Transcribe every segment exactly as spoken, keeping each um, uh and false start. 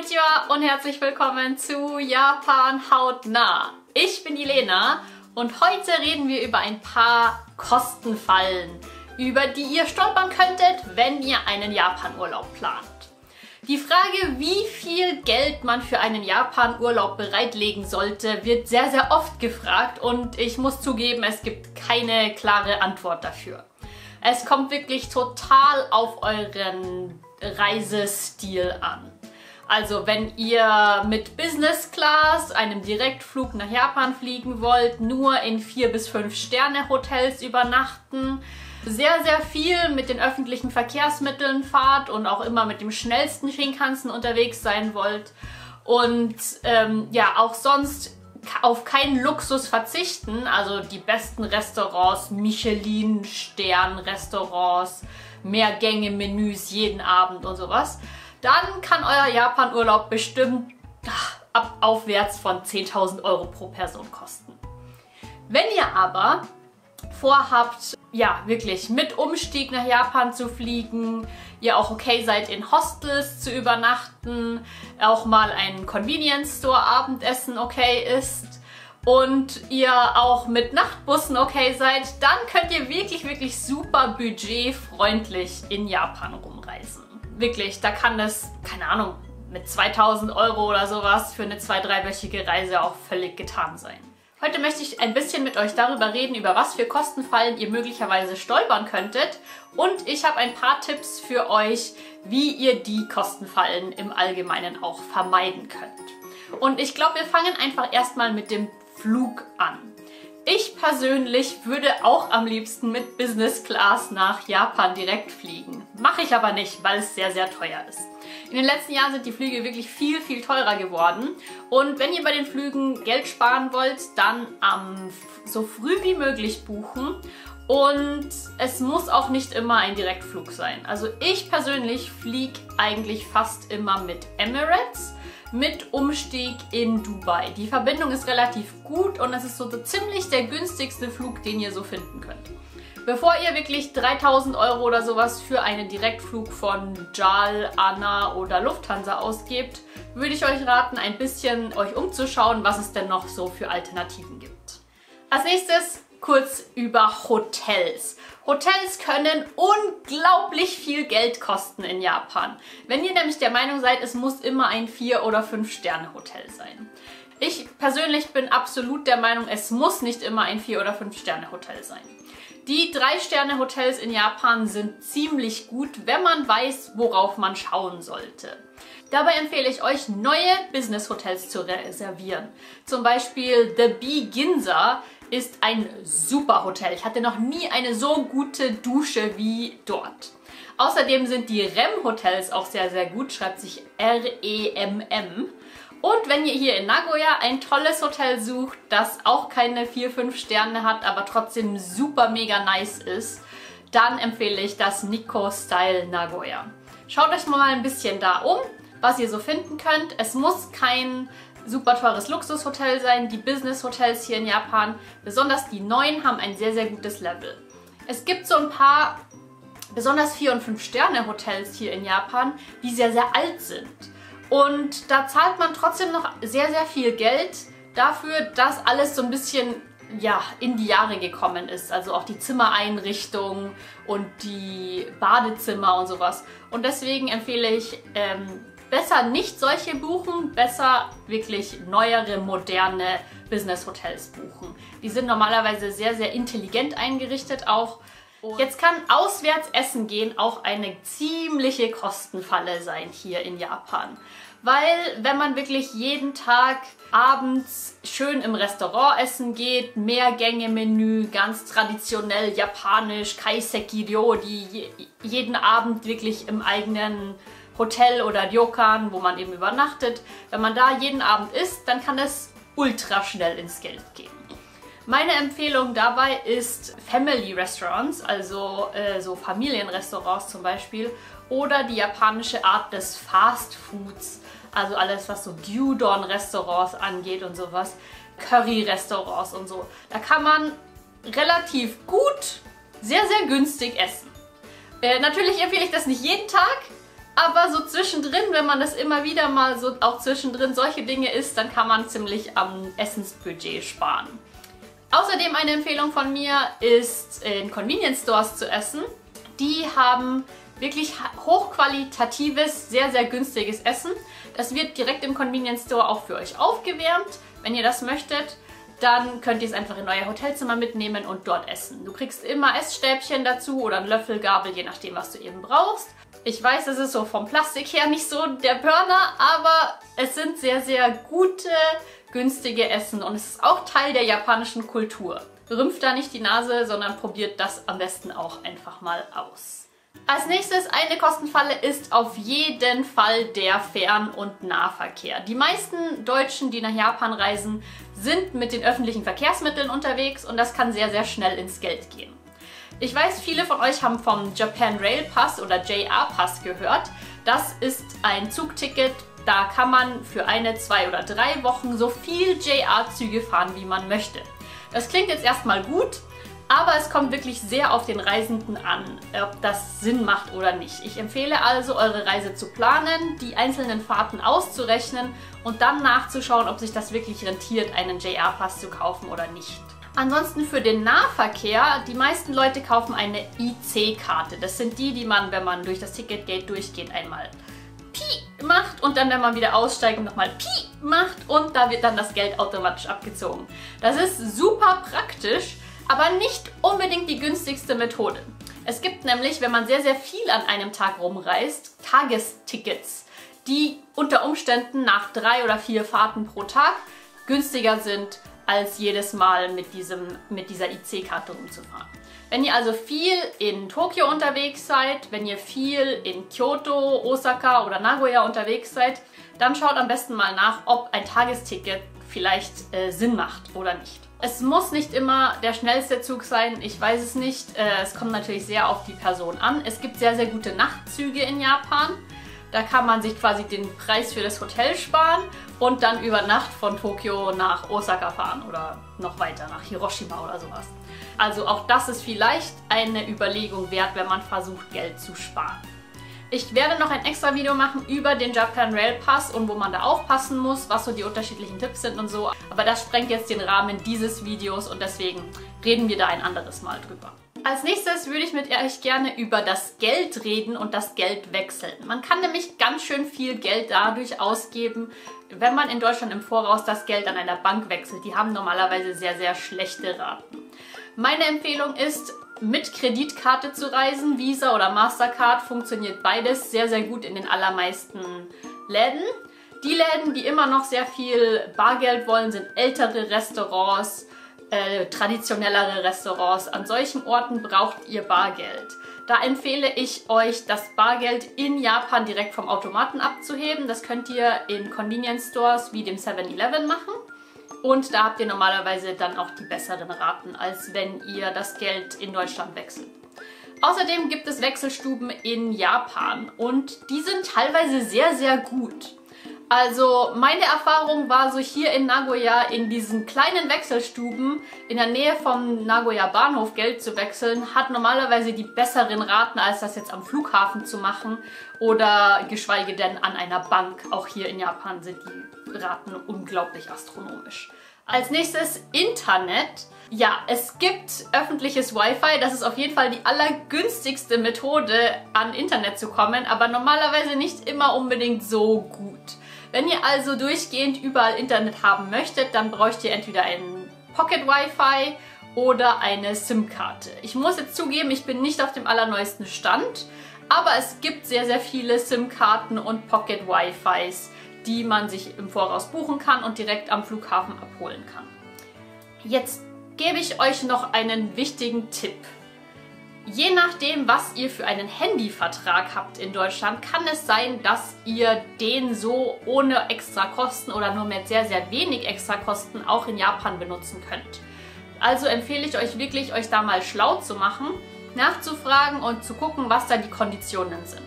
Konnichiwa und herzlich willkommen zu Japan Hautnah. Ich bin die Lena und heute reden wir über ein paar Kostenfallen, über die ihr stolpern könntet, wenn ihr einen Japanurlaub plant. Die Frage, wie viel Geld man für einen Japanurlaub bereitlegen sollte, wird sehr, sehr oft gefragt und ich muss zugeben, es gibt keine klare Antwort dafür. Es kommt wirklich total auf euren Reisestil an. Also wenn ihr mit Business Class, einem Direktflug nach Japan fliegen wollt, nur in vier bis fünf Sterne Hotels übernachten, sehr, sehr viel mit den öffentlichen Verkehrsmitteln fahrt und auch immer mit dem schnellsten Shinkansen unterwegs sein wollt und ähm, ja, auch sonst auf keinen Luxus verzichten, also die besten Restaurants, Michelin-Stern-Restaurants, Mehrgänge-Menüs jeden Abend und sowas, dann kann euer Japan-Urlaub bestimmt ach, ab aufwärts von zehntausend Euro pro Person kosten. Wenn ihr aber vorhabt, ja, wirklich mit Umstieg nach Japan zu fliegen, ihr auch okay seid, in Hostels zu übernachten, auch mal ein Convenience Store Abendessen okay ist und ihr auch mit Nachtbussen okay seid, dann könnt ihr wirklich, wirklich super budgetfreundlich in Japan rumreisen. Wirklich, da kann das, keine Ahnung, mit zweitausend Euro oder sowas für eine zwei-, dreiwöchige Reise auch völlig getan sein. Heute möchte ich ein bisschen mit euch darüber reden, über was für Kostenfallen ihr möglicherweise stolpern könntet. Und ich habe ein paar Tipps für euch, wie ihr die Kostenfallen im Allgemeinen auch vermeiden könnt. Und ich glaube, wir fangen einfach erstmal mit dem Flug an. Ich persönlich würde auch am liebsten mit Business Class nach Japan direkt fliegen. Mache ich aber nicht, weil es sehr, sehr teuer ist. In den letzten Jahren sind die Flüge wirklich viel, viel teurer geworden. Und wenn ihr bei den Flügen Geld sparen wollt, dann ähm, so früh wie möglich buchen. Und es muss auch nicht immer ein Direktflug sein. Also ich persönlich fliege eigentlich fast immer mit Emirates, mit Umstieg in Dubai. Die Verbindung ist relativ gut und es ist so ziemlich der günstigste Flug, den ihr so finden könnt. Bevor ihr wirklich dreitausend Euro oder sowas für einen Direktflug von J A L, A N A oder Lufthansa ausgebt, würde ich euch raten, ein bisschen euch umzuschauen, was es denn noch so für Alternativen gibt. Als nächstes kurz über Hotels. Hotels können unglaublich viel Geld kosten in Japan. Wenn ihr nämlich der Meinung seid, es muss immer ein vier- oder fünf Sterne Hotel sein. Ich persönlich bin absolut der Meinung, es muss nicht immer ein vier- oder fünf Sterne Hotel sein. Die drei-Sterne-Hotels in Japan sind ziemlich gut, wenn man weiß, worauf man schauen sollte. Dabei empfehle ich euch, neue Business-Hotels zu reservieren. Zum Beispiel The B Ginza ist ein super Hotel. Ich hatte noch nie eine so gute Dusche wie dort. Außerdem sind die Rem-Hotels auch sehr, sehr gut. Schreibt sich R E M M. Und wenn ihr hier in Nagoya ein tolles Hotel sucht, das auch keine vier, fünf Sterne hat, aber trotzdem super mega nice ist, dann empfehle ich das Nikko Style Nagoya. Schaut euch mal ein bisschen da um, was ihr so finden könnt. Es muss kein super teures Luxushotel sein. Die Business Hotels hier in Japan, besonders die neuen, haben ein sehr, sehr gutes Level. Es gibt so ein paar besonders vier- und fünf Sterne Hotels hier in Japan, die sehr, sehr alt sind. Und da zahlt man trotzdem noch sehr, sehr viel Geld dafür, dass alles so ein bisschen ja, in die Jahre gekommen ist. Also auch die Zimmereinrichtung und die Badezimmer und sowas. Und deswegen empfehle ich, ähm, besser nicht solche buchen, besser wirklich neuere, moderne Business-Hotels buchen. Die sind normalerweise sehr, sehr intelligent eingerichtet auch. Jetzt kann auswärts essen gehen auch eine ziemliche Kostenfalle sein hier in Japan. Weil wenn man wirklich jeden Tag abends schön im Restaurant essen geht, Mehrgänge-Menü, ganz traditionell japanisch, Kaiseki-Ryo, die jeden Abend wirklich im eigenen Hotel oder Ryokan, wo man eben übernachtet, wenn man da jeden Abend isst, dann kann es ultra schnell ins Geld gehen. Meine Empfehlung dabei ist Family Restaurants, also äh, so Familienrestaurants zum Beispiel, oder die japanische Art des Fast Foods, also alles was so Gyudon-Restaurants angeht und sowas, Curry-Restaurants und so. Da kann man relativ gut, sehr, sehr günstig essen. Äh, natürlich empfehle ich das nicht jeden Tag, aber so zwischendrin, wenn man das immer wieder mal so auch zwischendrin solche Dinge isst, dann kann man ziemlich am Essensbudget sparen. Außerdem eine Empfehlung von mir ist, in Convenience Stores zu essen. Die haben wirklich hochqualitatives, sehr, sehr günstiges Essen. Das wird direkt im Convenience Store auch für euch aufgewärmt. Wenn ihr das möchtet, dann könnt ihr es einfach in euer Hotelzimmer mitnehmen und dort essen. Du kriegst immer Essstäbchen dazu oder einen Löffel, Gabel, je nachdem, was du eben brauchst. Ich weiß, es ist so vom Plastik her nicht so der Burner, aber es sind sehr, sehr gute, günstige Essen und es ist auch Teil der japanischen Kultur. Rümpft da nicht die Nase, sondern probiert das am besten auch einfach mal aus. Als nächstes eine Kostenfalle ist auf jeden Fall der Fern- und Nahverkehr. Die meisten Deutschen, die nach Japan reisen, sind mit den öffentlichen Verkehrsmitteln unterwegs und das kann sehr, sehr schnell ins Geld gehen. Ich weiß, viele von euch haben vom Japan Rail Pass oder J R Pass gehört. Das ist ein Zugticket, da kann man für eine, zwei oder drei Wochen so viel J R-Züge fahren, wie man möchte. Das klingt jetzt erstmal gut. Aber es kommt wirklich sehr auf den Reisenden an, ob das Sinn macht oder nicht. Ich empfehle also, eure Reise zu planen, die einzelnen Fahrten auszurechnen und dann nachzuschauen, ob sich das wirklich rentiert, einen J R-Pass zu kaufen oder nicht. Ansonsten für den Nahverkehr, die meisten Leute kaufen eine I C-Karte. Das sind die, die man, wenn man durch das Ticketgate durchgeht, einmal Pi macht und dann, wenn man wieder aussteigt, nochmal Pi macht und da wird dann das Geld automatisch abgezogen. Das ist super praktisch, aber nicht unbedingt die günstigste Methode. Es gibt nämlich, wenn man sehr, sehr viel an einem Tag rumreist, Tagestickets, die unter Umständen nach drei oder vier Fahrten pro Tag günstiger sind, als jedes Mal mit, diesem, mit dieser I C-Karte rumzufahren. Wenn ihr also viel in Tokio unterwegs seid, wenn ihr viel in Kyoto, Osaka oder Nagoya unterwegs seid, dann schaut am besten mal nach, ob ein Tagesticket vielleicht äh, Sinn macht oder nicht. Es muss nicht immer der schnellste Zug sein, ich weiß es nicht. Es kommt natürlich sehr auf die Person an. Es gibt sehr, sehr gute Nachtzüge in Japan. Da kann man sich quasi den Preis für das Hotel sparen und dann über Nacht von Tokio nach Osaka fahren oder noch weiter nach Hiroshima oder sowas. Also auch das ist vielleicht eine Überlegung wert, wenn man versucht, Geld zu sparen. Ich werde noch ein extra Video machen über den Japan Rail Pass und wo man da aufpassen muss, was so die unterschiedlichen Tipps sind und so. Aber das sprengt jetzt den Rahmen dieses Videos und deswegen reden wir da ein anderes Mal drüber. Als nächstes würde ich mit euch gerne über das Geld reden und das Geld wechseln. Man kann nämlich ganz schön viel Geld dadurch ausgeben, wenn man in Deutschland im Voraus das Geld an einer Bank wechselt. Die haben normalerweise sehr, sehr schlechte Raten. Meine Empfehlung ist, mit Kreditkarte zu reisen. Visa oder Mastercard funktioniert beides sehr, sehr gut in den allermeisten Läden. Die Läden, die immer noch sehr viel Bargeld wollen, sind ältere Restaurants, äh, traditionellere Restaurants. An solchen Orten braucht ihr Bargeld. Da empfehle ich euch, das Bargeld in Japan direkt vom Automaten abzuheben. Das könnt ihr in Convenience Stores wie dem seven eleven machen. Und da habt ihr normalerweise dann auch die besseren Raten, als wenn ihr das Geld in Deutschland wechselt. Außerdem gibt es Wechselstuben in Japan und die sind teilweise sehr, sehr gut. Also meine Erfahrung war so hier in Nagoya in diesen kleinen Wechselstuben in der Nähe vom Nagoya Bahnhof Geld zu wechseln, hat normalerweise die besseren Raten, als das jetzt am Flughafen zu machen oder geschweige denn an einer Bank. Auch hier in Japan sind die Raten unglaublich astronomisch. Als nächstes Internet. Ja, es gibt öffentliches Wi-Fi. Das ist auf jeden Fall die allergünstigste Methode, an Internet zu kommen, aber normalerweise nicht immer unbedingt so gut. Wenn ihr also durchgehend überall Internet haben möchtet, dann bräucht ihr entweder ein Pocket WiFi oder eine SIM-Karte. Ich muss jetzt zugeben, ich bin nicht auf dem allerneuesten Stand, aber es gibt sehr, sehr viele SIM-Karten und Pocket WiFis, die man sich im Voraus buchen kann und direkt am Flughafen abholen kann. Jetzt gebe ich euch noch einen wichtigen Tipp. Je nachdem, was ihr für einen Handyvertrag habt in Deutschland, kann es sein, dass ihr den so ohne extra Kosten oder nur mit sehr, sehr wenig extra Kosten auch in Japan benutzen könnt. Also empfehle ich euch wirklich, euch da mal schlau zu machen, nachzufragen und zu gucken, was da die Konditionen sind.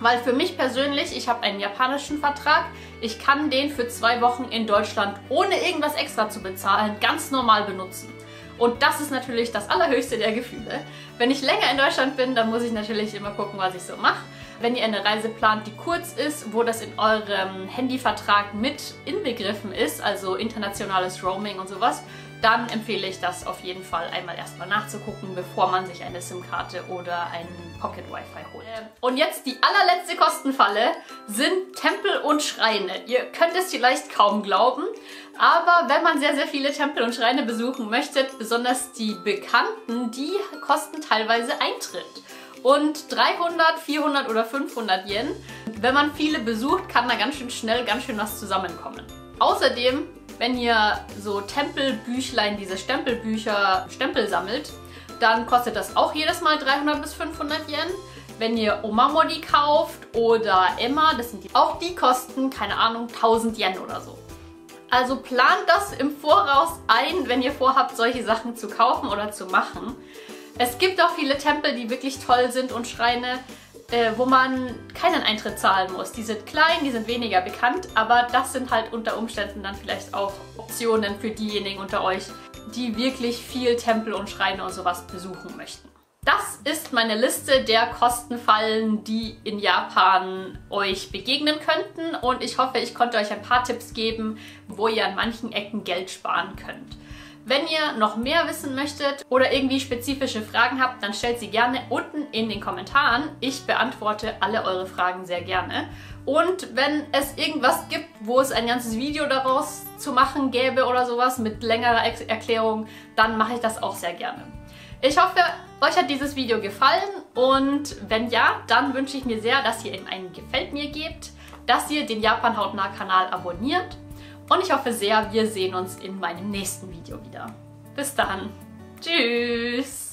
Weil für mich persönlich, ich habe einen japanischen Vertrag, ich kann den für zwei Wochen in Deutschland ohne irgendwas extra zu bezahlen ganz normal benutzen. Und das ist natürlich das allerhöchste der Gefühle. Wenn ich länger in Deutschland bin, dann muss ich natürlich immer gucken, was ich so mache. wenn ihr eine Reise plant, die kurz ist, wo das in eurem Handyvertrag mit inbegriffen ist, also internationales Roaming und sowas, dann empfehle ich das auf jeden Fall einmal erstmal nachzugucken, bevor man sich eine SIM-Karte oder einen Pocket WiFi holt. Und jetzt die allerletzte Kostenfalle sind Tempel und Schreine. Ihr könnt es vielleicht kaum glauben, aber wenn man sehr, sehr viele Tempel und Schreine besuchen möchte, besonders die bekannten, die kosten teilweise Eintritt. Und dreihundert, vierhundert oder fünfhundert Yen, wenn man viele besucht, kann da ganz schön schnell ganz schön was zusammenkommen. Außerdem, wenn ihr so Tempelbüchlein, diese Stempelbücher, Stempel sammelt, dann kostet das auch jedes Mal dreihundert bis fünfhundert Yen. Wenn ihr Omamori kauft oder Emma, das sind die, auch die kosten, keine Ahnung, tausend Yen oder so. Also plant das im Voraus ein, wenn ihr vorhabt, solche Sachen zu kaufen oder zu machen. Es gibt auch viele Tempel, die wirklich toll sind und Schreine, äh, wo man keinen Eintritt zahlen muss. Die sind klein, die sind weniger bekannt, aber das sind halt unter Umständen dann vielleicht auch Optionen für diejenigen unter euch, die wirklich viel Tempel und Schreine und sowas besuchen möchten. Das ist meine Liste der Kostenfallen, die in Japan euch begegnen könnten, und ich hoffe, ich konnte euch ein paar Tipps geben, wo ihr an manchen Ecken Geld sparen könnt. Wenn ihr noch mehr wissen möchtet oder irgendwie spezifische Fragen habt, dann stellt sie gerne unten in den Kommentaren. Ich beantworte alle eure Fragen sehr gerne. Und wenn es irgendwas gibt, wo es ein ganzes Video daraus zu machen gäbe oder sowas mit längerer Erklärung, dann mache ich das auch sehr gerne. Ich hoffe, euch hat dieses Video gefallen, und wenn ja, dann wünsche ich mir sehr, dass ihr ihm einen Gefällt mir gebt, dass ihr den Japan Hautnah Kanal abonniert. Und ich hoffe sehr, wir sehen uns in meinem nächsten Video wieder. Bis dann. Tschüss.